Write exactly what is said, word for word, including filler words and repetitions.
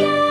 again.